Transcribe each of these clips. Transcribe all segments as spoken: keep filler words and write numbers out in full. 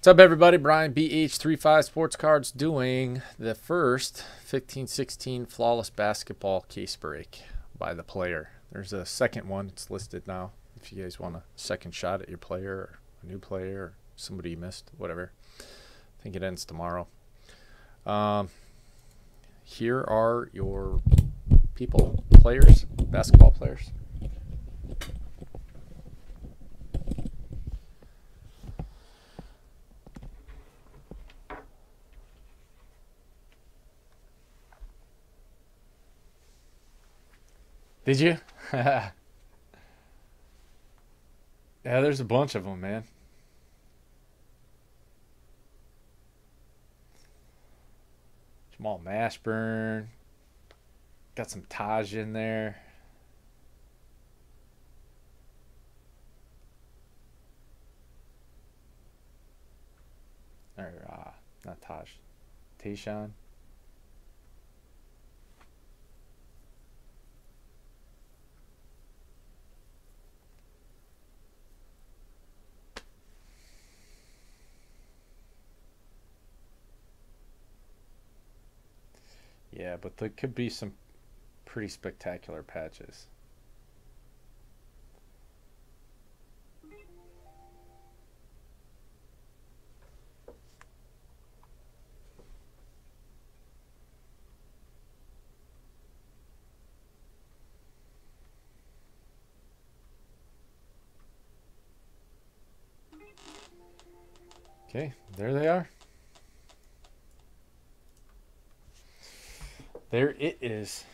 What's up, everybody? Brian B H thirty-five Sports Cards doing the first fifteen sixteen Flawless Basketball Case Break by the player. There's a second one. It's listed now if you guys want a second shot at your player or a new player or somebody you missed, whatever. I think it ends tomorrow. Um, here are your people, players, basketball players. Did you? Yeah, there's a bunch of them, man. Jamal Mashburn. Got some Taj in there. Or, uh, not Taj. Tayshaun. Yeah, but there could be some pretty spectacular patches. Okay, there they are. There it is.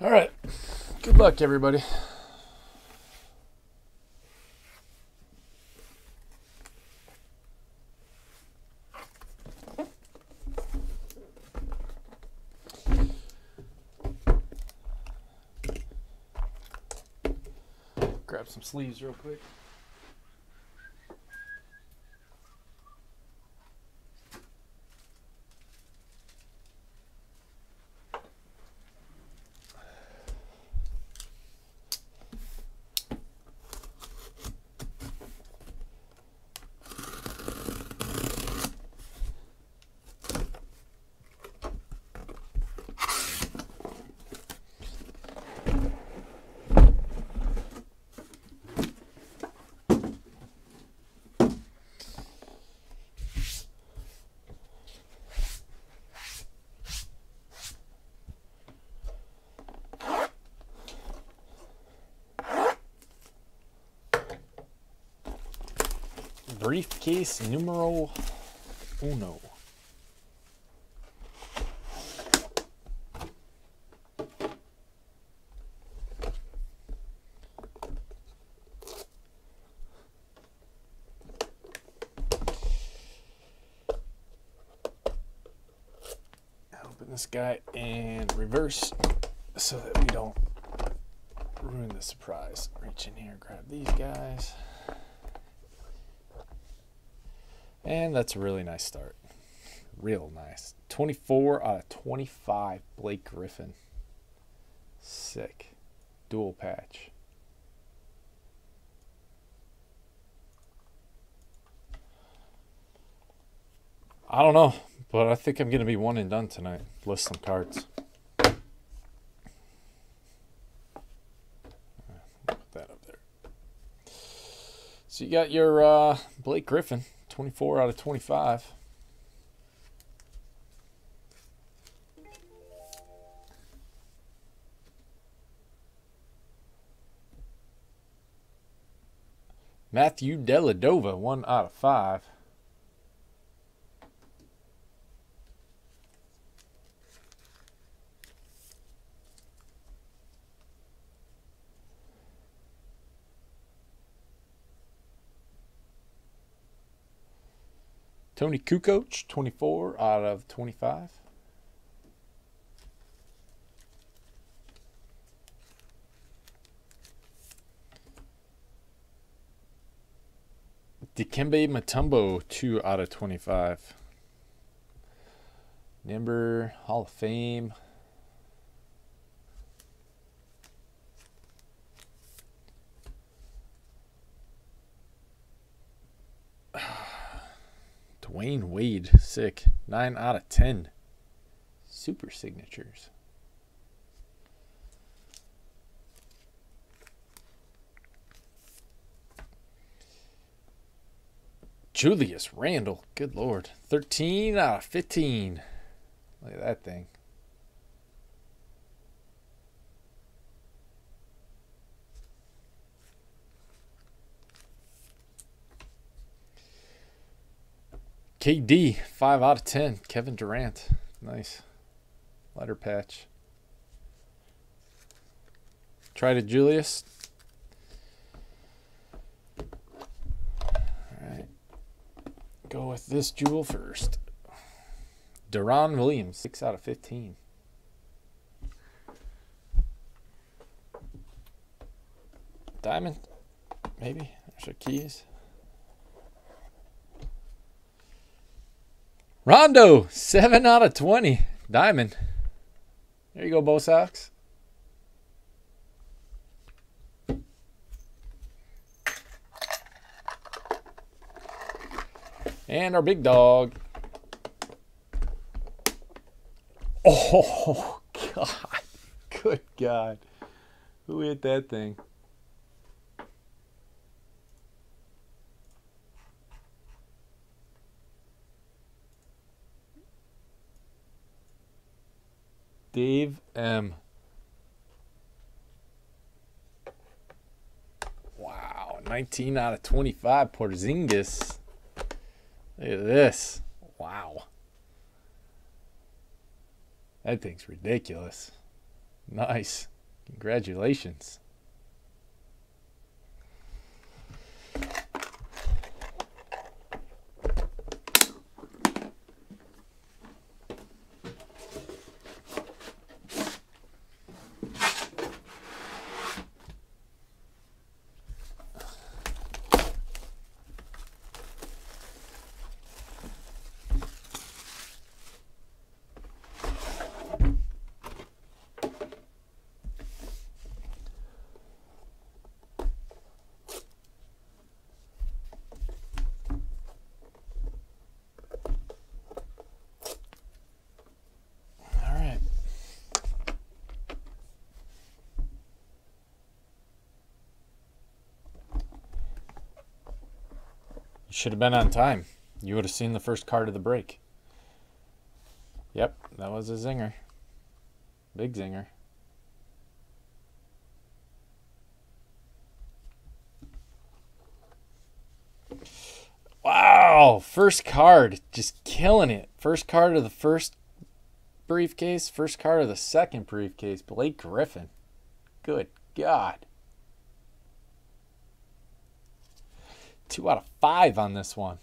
All right, good luck, everybody. Grab some sleeves real quick. Briefcase numero uno. Open this guy in reverse so that we don't ruin the surprise. Reach in here, grab these guys. And that's a really nice start. Real nice. twenty-four out of twenty-five, Blake Griffin. Sick. Dual patch. I don't know, but I think I'm going to be one and done tonight. List some cards. Put that up there. So you got your uh, Blake Griffin. twenty-four out of twenty-five. Matthew Dellavedova, one out of five. Tony Kukoc, twenty-four out of twenty-five. Dikembe Mutombo, two out of twenty-five. Number Hall of Fame. Dwayne Wade, sick. Nine out of ten. Super signatures. Julius Randle, good lord. Thirteen out of fifteen. Look at that thing. K D, five out of ten. Kevin Durant, nice. Letter patch. Try to Julius. All right. Go with this jewel first. Deron Williams, six out of fifteen. Diamond, maybe. There's our keys. Rondo, seven out of twenty. Diamond. There you go, Bo Sox. And our big dog. Oh, God. Good God. Who hit that thing? Dave M. Wow, nineteen out of twenty-five. Porzingis. Look at this. Wow. That thing's ridiculous. Nice. Congratulations. Should have been on time. You would have seen the first card of the break. Yep, that was a zinger. Big zinger. Wow, first card, just killing it. First card of the first briefcase, first card of the second briefcase, Blake Griffin. Good God. Two out of five on this one.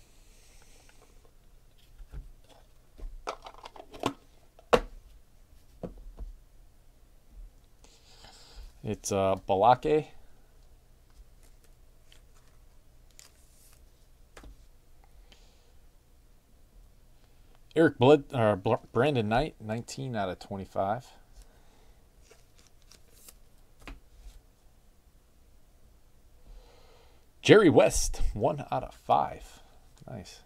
It's uh, Balake. Eric Blood, or uh, Brandon Knight, nineteen out of twenty-five. Jerry West, one out of five. Nice.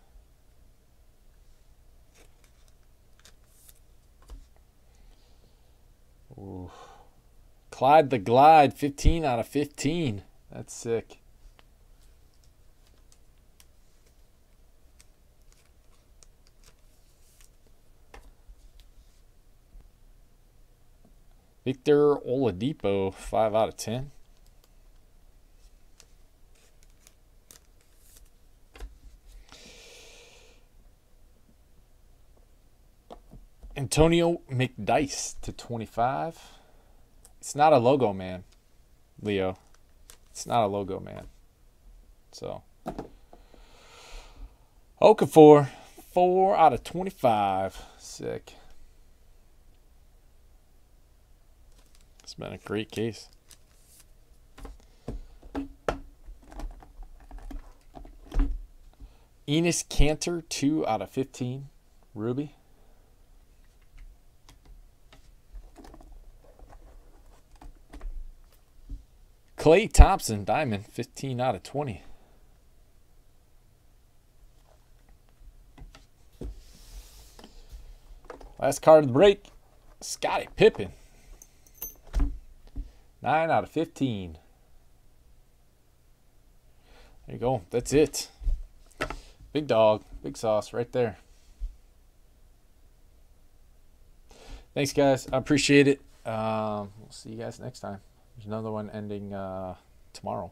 Ooh. Clyde the Glide, fifteen out of fifteen. That's sick. Victor Oladipo, five out of ten. Antonio McDice to twenty-five. It's not a logo, man, Leo. It's not a logo, man. So, Okafor, four out of twenty-five. Sick. It's been a great case. Enes Kanter, two out of fifteen. Ruby. Klay Thompson, diamond, fifteen out of twenty. Last card of the break, Scottie Pippen. nine out of fifteen. There you go. That's it. Big dog. Big sauce right there. Thanks, guys. I appreciate it. Um, we'll see you guys next time. There's another one ending uh, tomorrow.